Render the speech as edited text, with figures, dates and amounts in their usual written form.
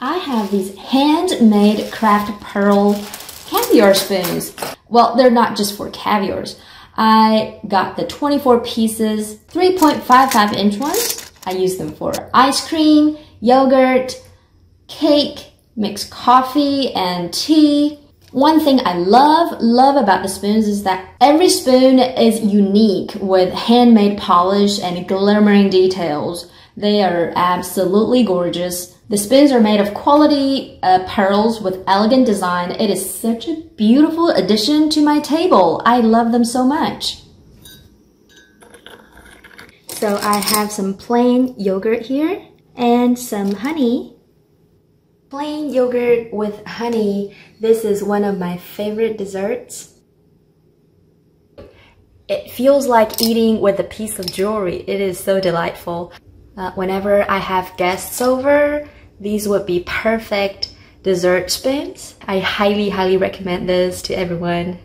I have these handmade craft pearl caviar spoons. Well, they're not just for caviars. I got the 24 pieces, 3.55 inch ones. I use them for ice cream, yogurt, cake, mixed coffee, and tea. One thing I love about the spoons is that every spoon is unique with handmade polish and glimmering details. They are absolutely gorgeous. The spoons are made of quality pearls with elegant design. It is such a beautiful addition to my table. I love them so much. So I have some plain yogurt here and some honey. Plain yogurt with honey. This is one of my favorite desserts. It feels like eating with a piece of jewelry. It is so delightful. Whenever I have guests over, these would be perfect dessert spoons. I highly recommend this to everyone.